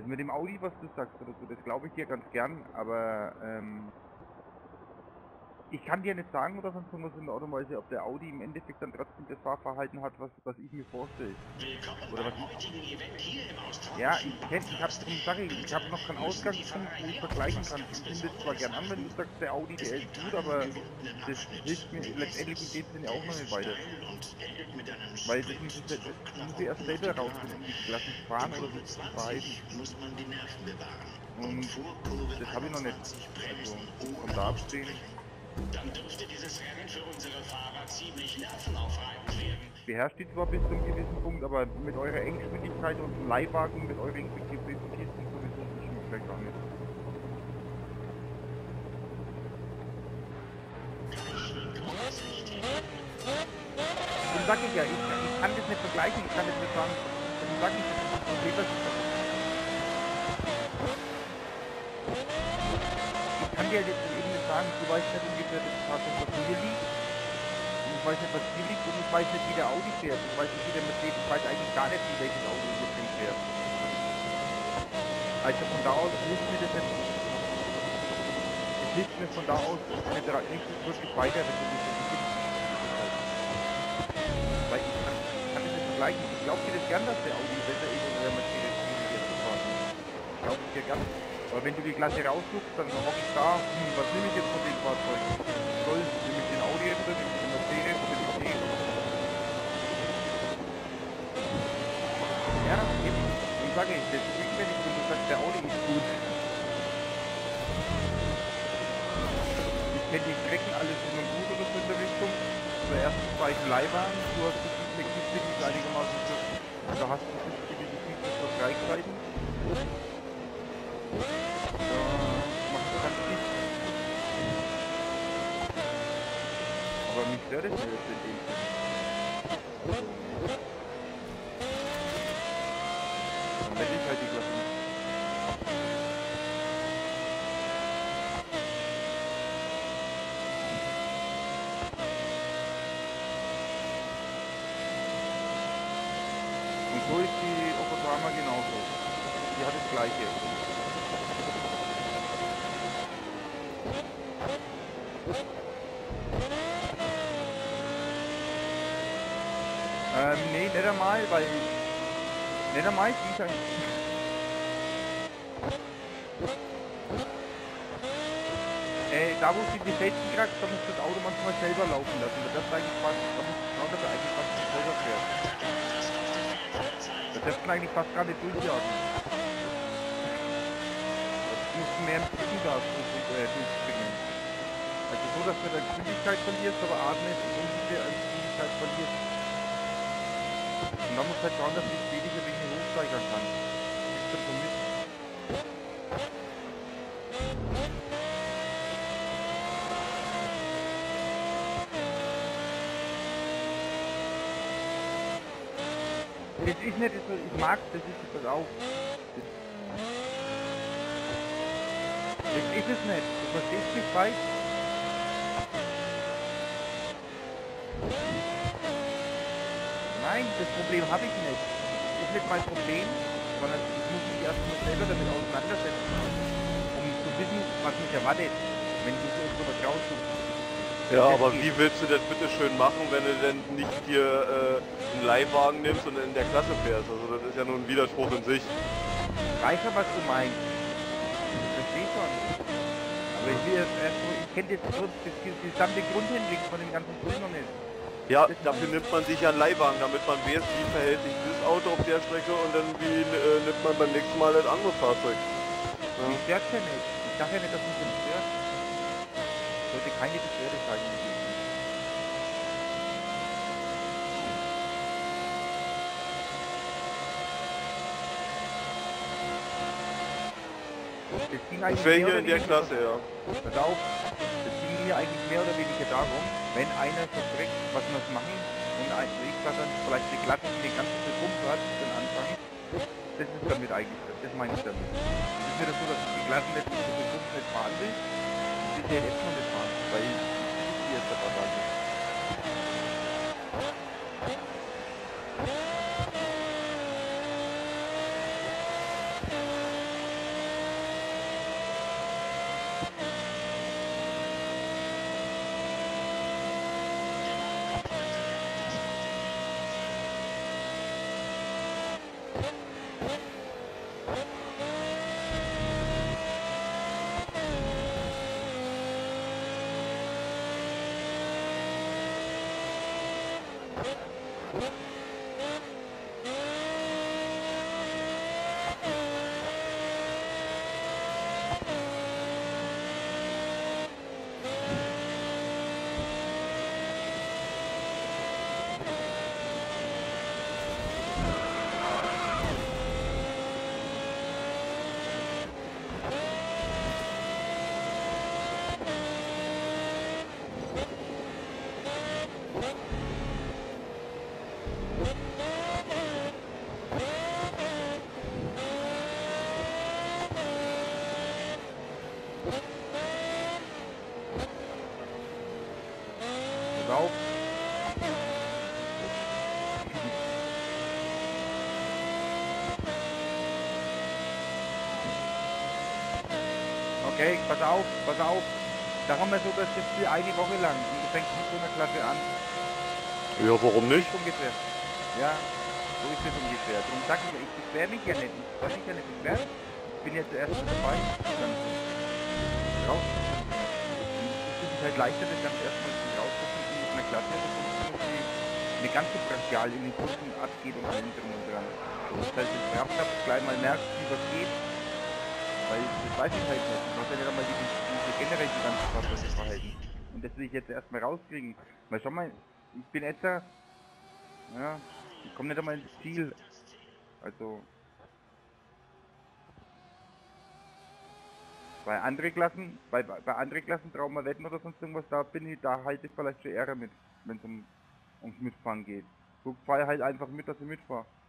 Das mit dem Audi, was du sagst oder so, das glaube ich dir ganz gern, aber ich kann dir nicht sagen oder sonst irgendwas in der Art und Weise, ob der Audi im Endeffekt dann trotzdem das Fahrverhalten hat, was ich mir vorstelle. Oder was ich... Ja, ich habe noch keinen Ausgangspunkt, wo ich vergleichen kann. Ich finde es zwar gern an, wenn du sagst, der Audi, der ist gut, aber das hilft mir letztendlich in dem Sinne auch noch nicht weiter. Weil das muss ich erst selber rausfinden, wie lassen fahren oder wie verhalten. Und das habe ich noch nicht. Also, vom da abstehen. Dann dürfte dieses Rennen für unsere Fahrer ziemlich nervenaufreibend werden. Beherrscht die zwar bis zu einem gewissen Punkt, aber mit eurer Enggeschwindigkeit und dem Leihwagen, mit eurer Enggeschwindigkeit sind sowieso nicht schlecht an. Und sag ich ja, ich kann das nicht vergleichen, ich kann das nicht sagen. Und sag ich, das ist. Ich kann dir jetzt du weißt nicht ungefähr das Fahrzeug, was hier liegt. Und ich weiß nicht, was hier liegt und ich weiß nicht, wie der Audi fährt. Ich weiß nicht, wie der Mercedes, ich weiß eigentlich gar nicht, wie welches Audi mit dem fährt. Also von da aus hilft mir das jetzt. Es hilft mir von da aus nicht wirklich weiter, wenn du das nicht gibt. Weil ich kann das nicht vergleichen. Ich glaube dir das gern, dass der Audi besser ist oder der Mercedes hier zu fahren. Ich glaube dir gern. Aber wenn du die Klasse raussuchst, dann hoffe ich da, was nehme ich jetzt von dem Fahrzeug? Soll ich mit den Audi jetzt, mit den Mercedes, mit dem Mercedes? Ja, eben. Ich sage, das ist nicht mehr nicht gut, du sagst, der Audi ist gut. Ich kenne die Strecken alles in einem gut oder so in der Richtung. Zur ersten zwei Leihwagen, du hast die Technik, die ist einigermaßen gut. Also hast du die Technik, die ist Reichweiten. Aber mich stört es nicht in dem Fall. Dann werde ich halt die Klasse nicht. Und so ist die Opotama genauso. Die hat das Gleiche. Nee, nicht einmal, weil... Nicht einmal, wie ich eigentlich... Da wo sie die Felsen kriegt, da muss das Auto manchmal selber laufen lassen. Das ist eigentlich fast... Da muss das Auto eigentlich fast selber fährt. Das dürften eigentlich fast gerade durchjagen. Das müssen mehr im Rücken da durchspringen. Also so, dass du deine Geschwindigkeit verlierst, aber atmest und du deine Geschwindigkeit verlierst. Und dann muss halt schauen, dass ich weniger wegen den Hochsteigern kann. Das ist der Kompromiss. Das ist nicht das, was ich mag, das ist das auch. Das ist es nicht. Du verstehst mich falsch. Nein, das Problem habe ich nicht. Das ist nicht mein Problem, sondern ich muss mich erstmal selber damit auseinandersetzen, um zu wissen, was mich erwartet, wenn du so was raussuchst. Ja, aber wie willst du das bitte schön machen, wenn du denn nicht dir einen Leihwagen nimmst und in der Klasse fährst? Also das ist ja nur ein Widerspruch in sich. Weiß ja, was du meinst. Ich verstehe schon. Aber ich kenne jetzt das gesamte Grundhandling von dem ganzen Film noch nicht. Ja, dafür nimmt man sich ja einen Leihwagen, damit man weiß, wie verhält sich das Auto auf der Strecke und dann wie nimmt man beim nächsten Mal das andere Fahrzeug. Ja. Ich stört ja nicht. Ich dachte ja nicht, dass mich das stört. Ich sollte keine Beschwerdezeiten geben. Das wäre hier in der Klasse, ja. Pass auf, das ging hier eigentlich mehr oder weniger darum, wenn einer verstreckt, was muss machen, und ein Wegplatz dann vielleicht die Glatte, die den ganzen Rumpf hat, dann anfangen, das ist damit eigentlich, das meine ich damit. Es ist nicht so, dass ich die Glatten nicht mit dem Rumpf nicht fahren will, das ist ja jetzt noch nicht fahren, weil ich hier ist der Verwaltung. Okay, pass auf, pass auf. Da haben wir so das jetzt für eine Woche lang. Das fängt mit so einer Klasse an. Ja, warum nicht? Ungefähr. Ja, so ist es ungefähr. Darum sag ich, ich beschwer mich ja nicht. Ich kann mich ja nicht beschweren. Ich bin ja zuerst dabei. Dann raus. Es ist halt leichter, das Ganze erstmal rauszufinden mit einer Klasse. Eine ganze Brachial in den Kunden abgeht und allem drum und dran. Das heißt, ich brauche das gleich mal merkt, wie was geht. Weil das weiß ich halt nicht. Ich muss ja mal diese generell die ganze Verfassung verhalten. Und das will ich jetzt erstmal rauskriegen. Weil schau mal, ich bin jetzt da. Ja, ich komme nicht einmal ins Ziel. Also. Bei anderen Klassen Trauma Wetten oder sonst irgendwas, da bin ich, da halte ich vielleicht schon Ehre mit, wenn es ums Mitfahren geht. So fahr halt einfach mit, dass ich mitfahre.